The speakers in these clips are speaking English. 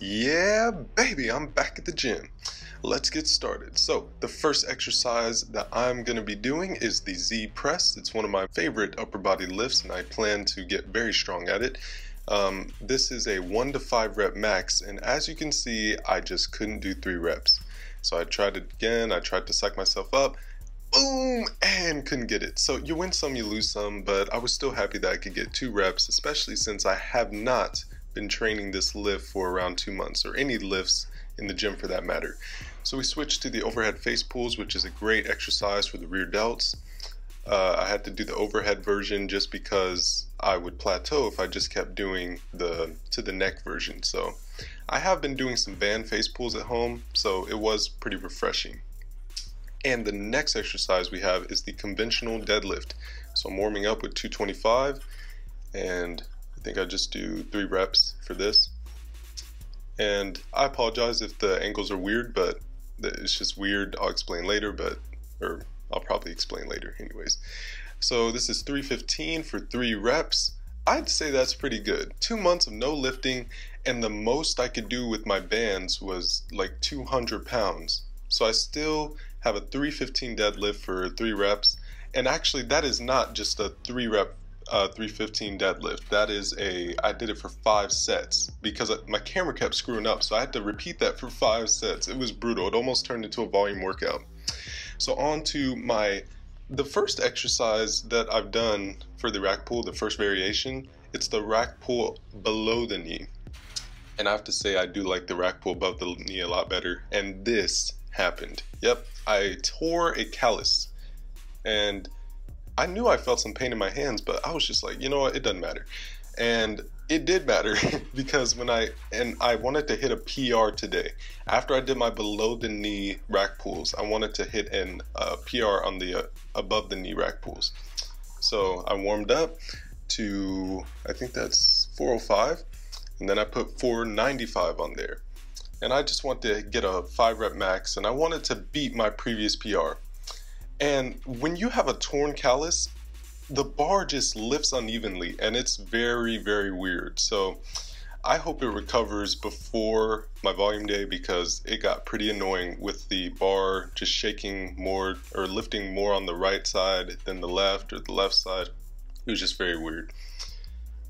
Yeah, baby, I'm back at the gym. Let's get started. So the first exercise that I'm going to be doing is the Z-press. It's one of my favorite upper body lifts and I plan to get very strong at it. This is a 1 to 5 rep max, and as you can see, I just couldn't do 3 reps. So I tried it again, I tried to psych myself up, boom, and couldn't get it. So you win some, you lose some, but I was still happy that I could get 2 reps, especially since I have not been training this lift for around 2 months, or any lifts in the gym for that matter. So we switched to the overhead face pulls, which is a great exercise for the rear delts. I had to do the overhead version just because I would plateau if I just kept doing the to the neck version. So I have been doing some band face pulls at home, so it was pretty refreshing. And the next exercise we have is the conventional deadlift. So I'm warming up with 225, and I think I just do 3 reps for this. And I apologize if the angles are weird, but it's just weird. I'll explain later, or I'll probably explain later anyways. So this is 315 for 3 reps. I'd say that's pretty good. 2 months of no lifting, and the most I could do with my bands was like 200 pounds. So I still have a 315 deadlift for 3 reps. And actually that is not just a 3 rep 315 deadlift. That is I did it for 5 sets because my camera kept screwing up. So I had to repeat that for 5 sets. It was brutal. It almost turned into a volume workout. So on to the first exercise that I've done for the rack pull, the first variation. It's the rack pull below the knee. And I have to say I do like the rack pull above the knee a lot better. And this happened. Yep, I tore a callus. And I knew I felt some pain in my hands, but I was just like, you know what, it doesn't matter. And it did matter because I wanted to hit a PR today. After I did my below the knee rack pulls, I wanted to hit an PR on the above the knee rack pulls. So I warmed up to, I think that's 405, and then I put 495 on there. And I just wanted to get a 5 rep max, and I wanted to beat my previous PR. And when you have a torn callus, the bar just lifts unevenly, and it's very, very weird. So I hope it recovers before my volume day because it got pretty annoying with the bar just shaking more or lifting more on the right side than the left or the left side. It was just very weird.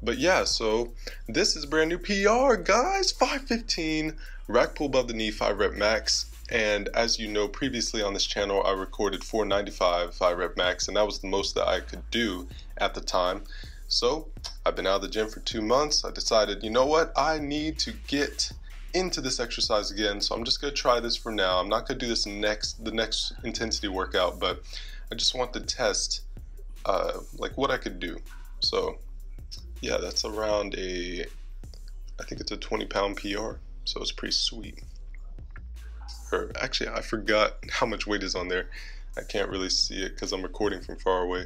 But yeah, so this is brand new PR, guys. 515 rack pull above the knee, 5 rep max. And as you know, previously on this channel, I recorded 495 5 rep max, and that was the most that I could do at the time. So I've been out of the gym for 2 months. I decided, you know what? I need to get into this exercise again. So I'm just going to try this for now. I'm not going to do this the next intensity workout, but I just want to test like what I could do. So yeah, that's around I think it's a 20 pound PR. So it's pretty sweet. Actually, I forgot how much weight is on there. I can't really see it because I'm recording from far away.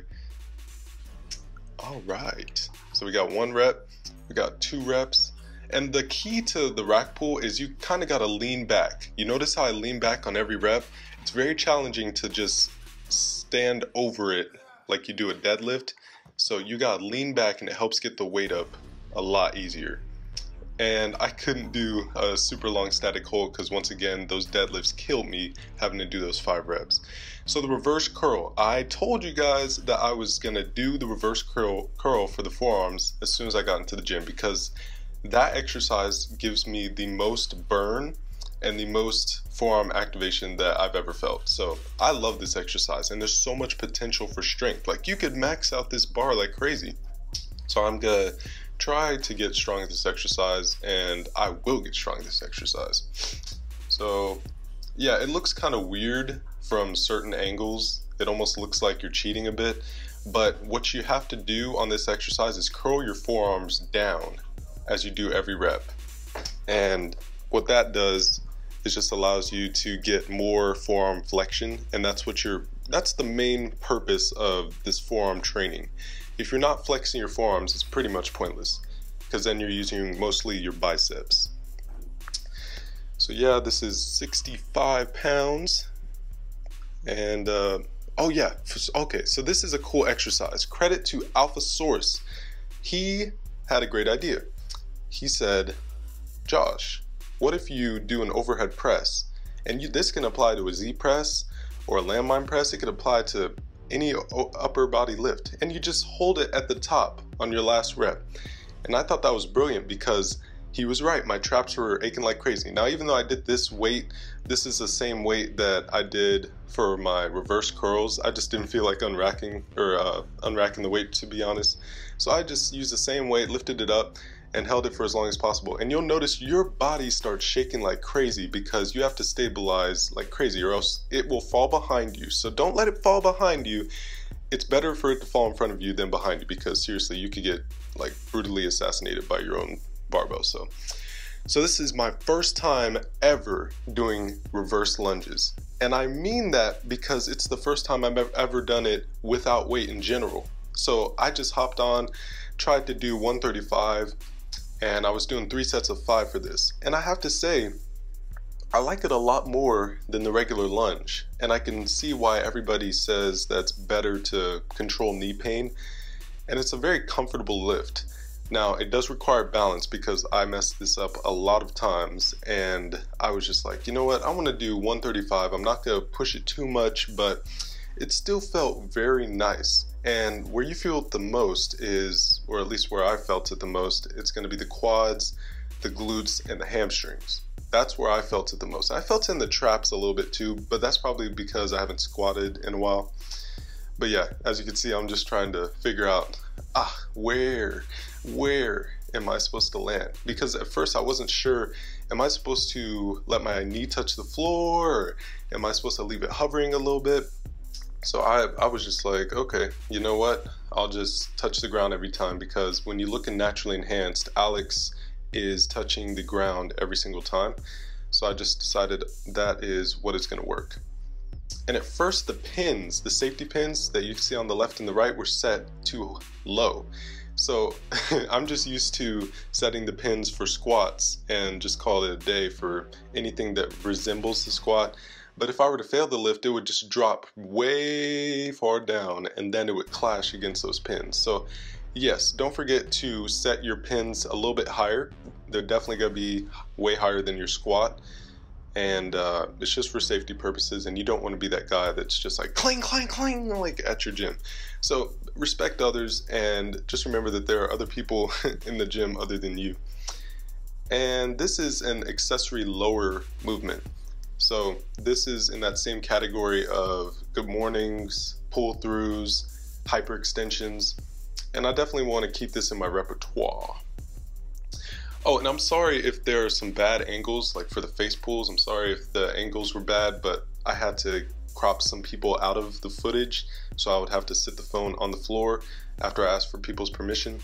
All right, so we got 1 rep, we got 2 reps, and the key to the rack pull is you kind of got to lean back. You notice how I lean back on every rep? It's very challenging to just stand over it like you do a deadlift. So you got to lean back, and it helps get the weight up a lot easier. And I couldn't do a super long static hold because once again, those deadlifts killed me having to do those 5 reps. So the reverse curl, I told you guys that I was gonna do the reverse curl for the forearms as soon as I got into the gym because that exercise gives me the most burn and the most forearm activation that I've ever felt. So I love this exercise, and there's so much potential for strength. Like you could max out this bar like crazy. So I'm gonna try to get strong at this exercise, and I will get strong at this exercise. So yeah, it looks kind of weird from certain angles. It almost looks like you're cheating a bit, but what you have to do on this exercise is curl your forearms down as you do every rep. And what that does is just allows you to get more forearm flexion, and that's the main purpose of this forearm training. If you're not flexing your forearms, it's pretty much pointless because then you're using mostly your biceps. So yeah, this is 65 pounds. And oh yeah, okay, so this is a cool exercise. Credit to Alpha Source. He had a great idea. He said, Josh, What if you do an overhead press? And this can apply to a Z-press or a landmine press. It could apply to any upper body lift. And you just hold it at the top on your last rep. And I thought that was brilliant because he was right. My traps were aching like crazy. Now, even though I did this weight, this is the same weight that I did for my reverse curls. I just didn't feel like unracking the weight, to be honest. So I just used the same weight, lifted it up, and held it for as long as possible. And you'll notice your body starts shaking like crazy because you have to stabilize like crazy or else it will fall behind you. So don't let it fall behind you. It's better for it to fall in front of you than behind you because seriously, you could get like brutally assassinated by your own barbell. So this is my first time ever doing reverse lunges. And I mean that because it's the first time I've ever done it without weight in general. So I just hopped on, tried to do 135, and I was doing 3 sets of 5 for this. And I have to say, I like it a lot more than the regular lunge. And I can see why everybody says that's better to control knee pain. And it's a very comfortable lift. Now, it does require balance because I messed this up a lot of times and I was just like, you know what, I want to do 135. I'm not going to push it too much, but it still felt very nice. And where you feel it the most is, or at least where I felt it the most, it's going to be the quads, the glutes, and the hamstrings. That's where I felt it the most. I felt it in the traps a little bit too, but that's probably because I haven't squatted in a while. But yeah, as you can see, I'm just trying to figure out, where am I supposed to land? Because at first I wasn't sure, am I supposed to let my knee touch the floor? Or am I supposed to leave it hovering a little bit? So I was just like, okay, you know what? I'll just touch the ground every time because when you look in Naturally Enhanced, Alex is touching the ground every single time. So I just decided that is what is gonna work. And at first the pins, the safety pins that you see on the left and the right were set too low. So I'm just used to setting the pins for squats and just call it a day for anything that resembles the squat. But if I were to fail the lift, it would just drop way far down and then it would clash against those pins. So yes, don't forget to set your pins a little bit higher. They're definitely gonna be way higher than your squat. And it's just for safety purposes and you don't want to be that guy that's just like cling, cling, cling, like at your gym. So respect others and just remember that there are other people in the gym other than you. And this is an accessory lower movement. So this is in that same category of good mornings, pull throughs, hyperextensions, and I definitely want to keep this in my repertoire. Oh, and I'm sorry if there are some bad angles, like for the face pulls, I'm sorry if the angles were bad, but I had to crop some people out of the footage, so I would have to sit the phone on the floor after I asked for people's permission.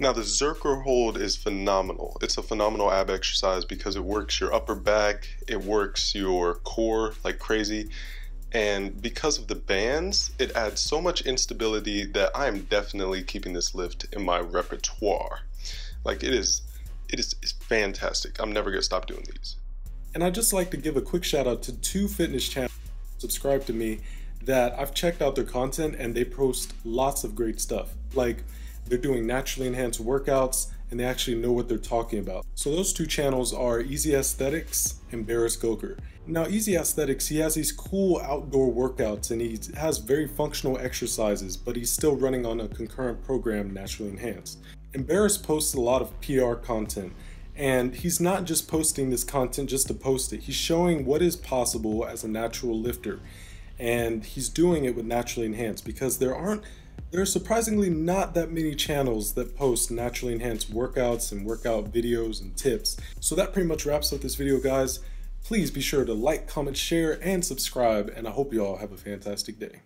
Now the Zerker hold is phenomenal. It's a phenomenal ab exercise because it works your upper back, it works your core like crazy, and because of the bands, it adds so much instability that I'm definitely keeping this lift in my repertoire. Like it's fantastic. I'm never gonna stop doing these. And I'd just like to give a quick shout out to 2 fitness channels subscribed to me that I've checked out their content and they post lots of great stuff. Like they're doing naturally enhanced workouts and they actually know what they're talking about. So those 2 channels are Easy Aesthetics and Embarrass Goker. Now Easy Aesthetics, he has these cool outdoor workouts and he has very functional exercises, but he's still running on a concurrent program, Naturally Enhanced. Embarrass posts a lot of PR content and he's not just posting this content just to post it. He's showing what is possible as a natural lifter and he's doing it with Naturally Enhanced because there are surprisingly not that many channels that post naturally enhanced workouts and workout videos and tips. So that pretty much wraps up this video, guys. Please be sure to like, comment, share, and subscribe and I hope you all have a fantastic day.